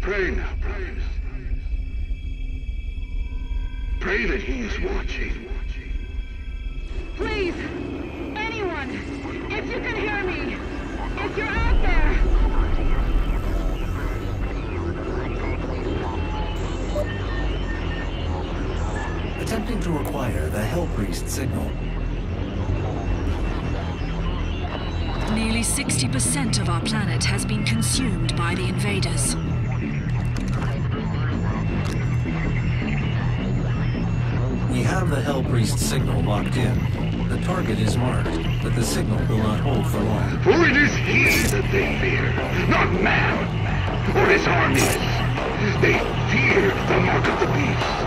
Pray now, pray now. Pray that he is watching. Please, anyone, if you can hear me, if you're out there. Attempting to acquire the Hell Priest signal. Nearly 60% of our planet has been consumed by the invaders. We have the Hell Priest signal locked in. The target is marked, but the signal will not hold for long. For it is he that they fear, not man, or his armies. They fear the mark of the beast.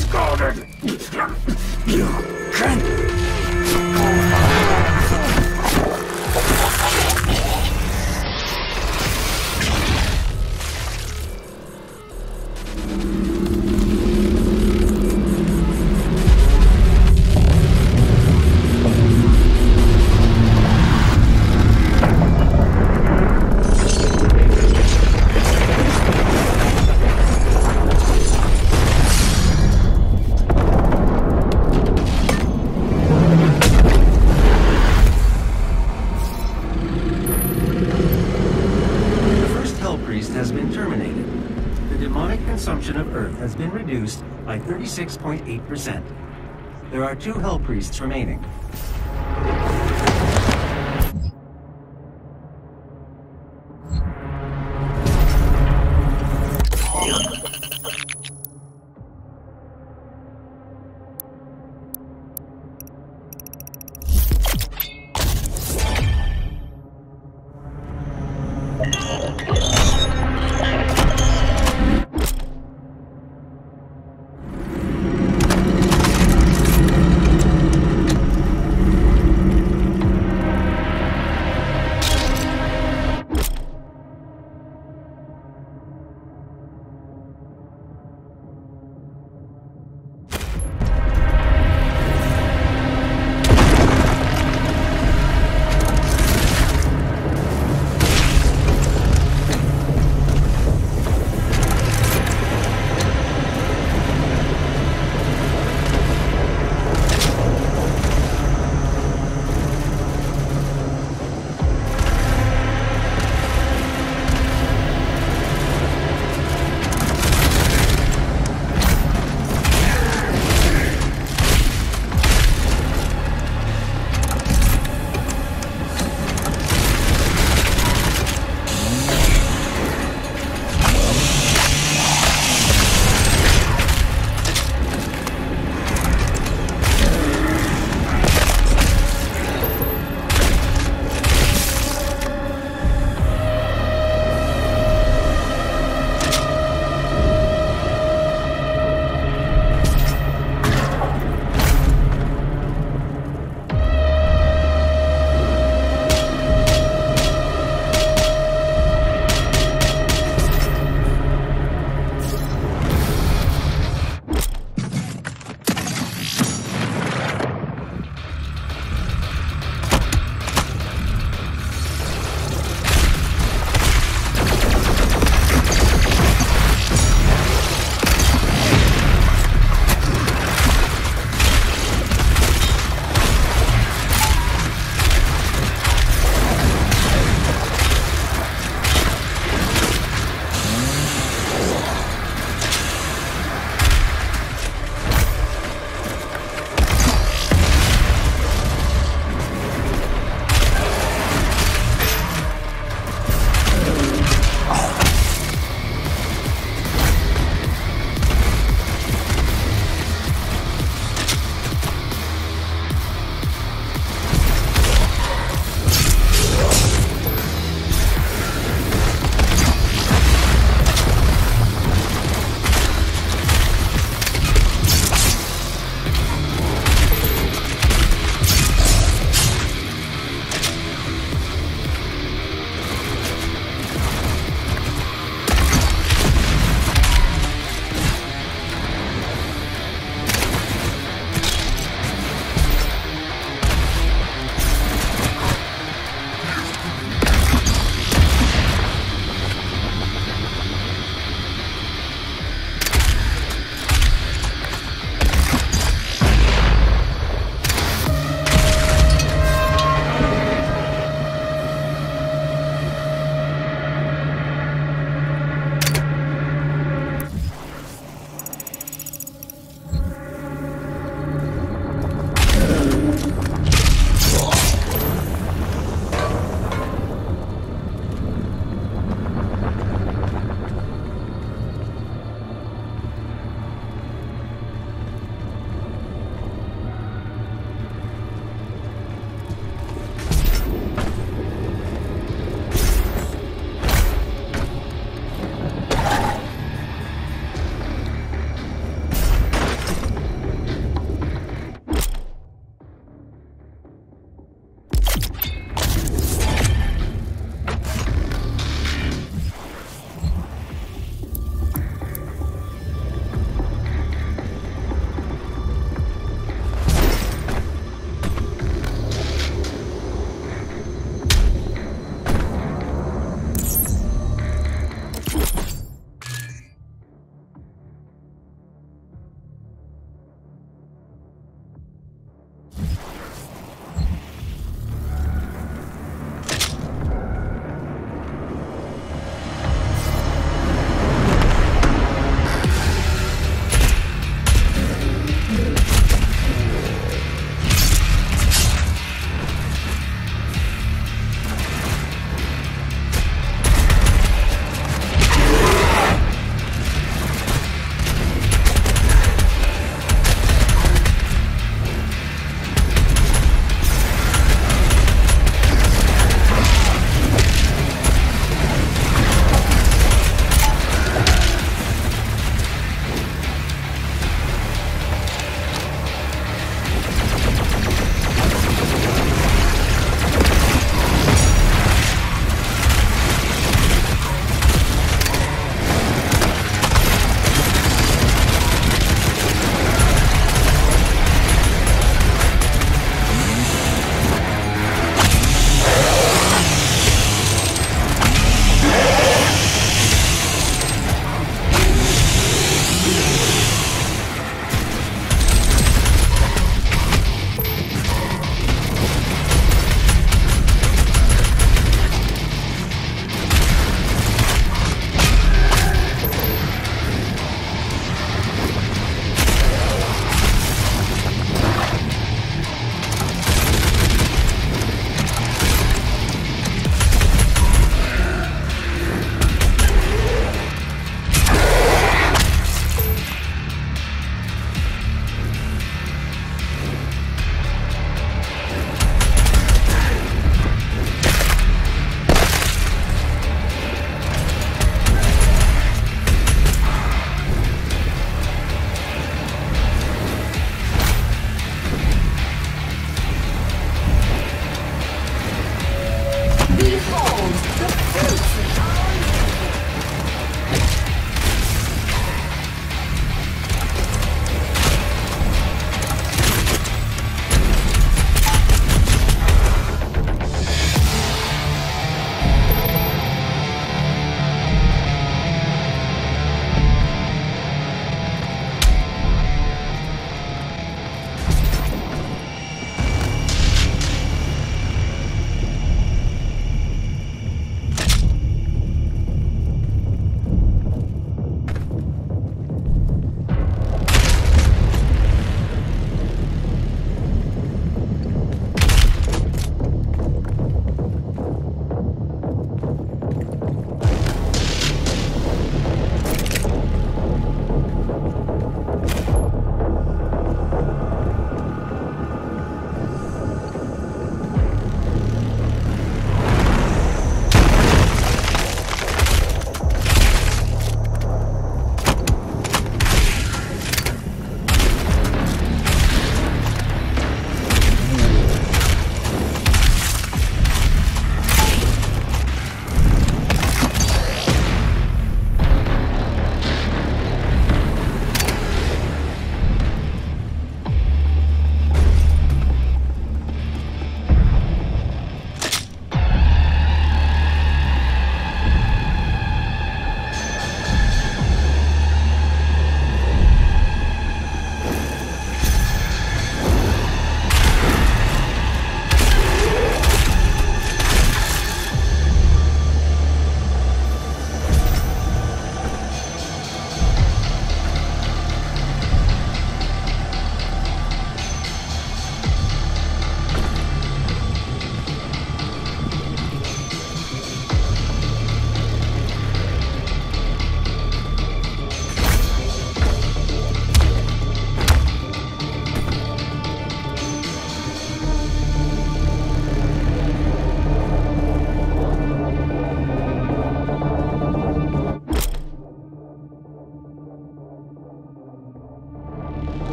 is guarded. You can't. Has been terminated. The demonic consumption of Earth has been reduced by 36.8%. There are 2 Hell Priests remaining.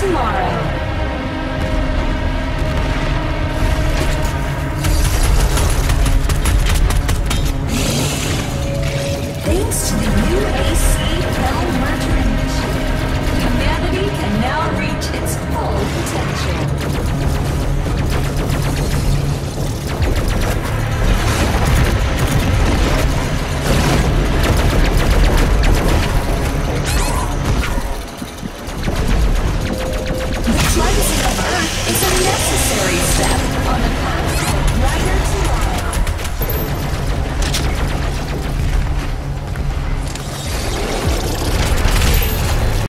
tomorrow. Thanks to the UAC-L Murder Initiative, humanity can now reach its full potential. The cleansing of Earth is a necessary step.